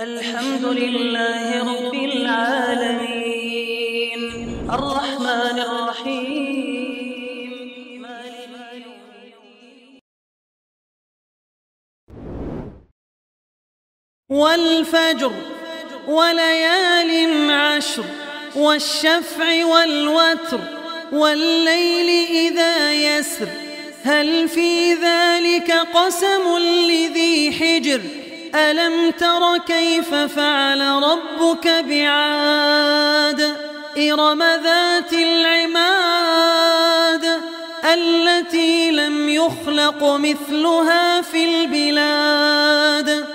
الحمد لله رب العالمين الرحمن الرحيم مالك يوم الدين والفجر وليال عشر والشفع والوتر والليل إذا يسر هل في ذلك قسم لذي حجر ألم تر كيف فعل ربك بعاد إرم ذات العماد التي لم يخلق مثلها في البلاد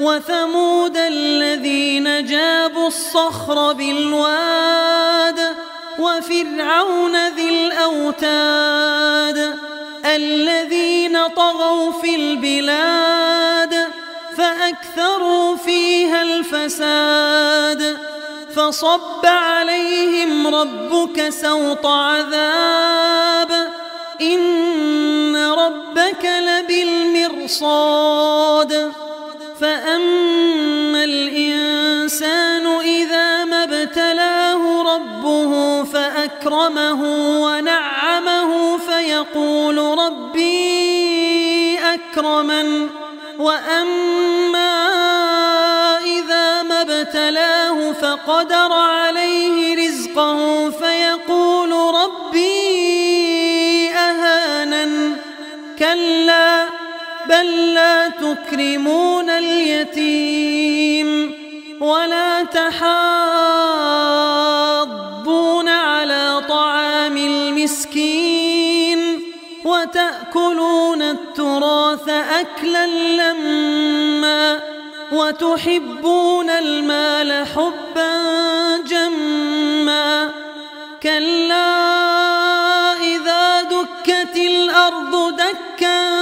وثمود الذين جابوا الصخر بالواد وفرعون ذي الأوتاد الذين طغوا في البلاد فأكثروا فيها الفساد فصب عليهم ربك سوط عذاب إن ربك لبالمرصاد فأما الإنسان إذا ما ابتلاه ربه فأكرمه ونعمه فيقول ربي أكرمن وأما إذا ما ابتلاه فقدر عليه رزقه فيقول ربي أهانن كلا بل لا تكرمون اليتيم ولا تحاضون على طعام المسكين وتأكلون التراث أكلا لما وتحبون المال حبا جما كلا إذا دكت الأرض دكا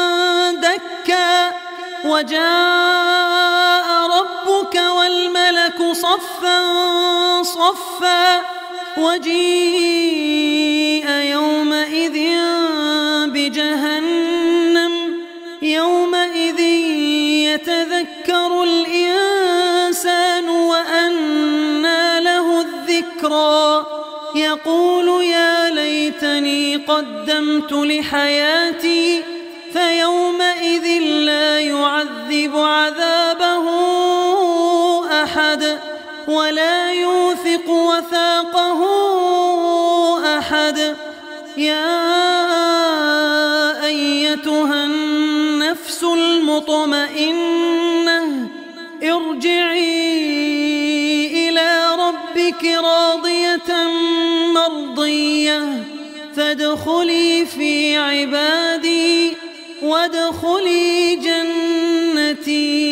دكا وجاء ربك والملك صفا صفا وجيء يومئذ بجهنم يومئذ يتذكر الإنسان وأنى له الذكرى يقول يا ليتني قدمت لحياتي فيومئذ لا يعذب عذابه أحد ولا يوثق وثاقه أحد يا أيتها النفس المطمئنة ارجعي إلى ربك راضية مرضية فادخلي في عبادي وادخلي جنتي.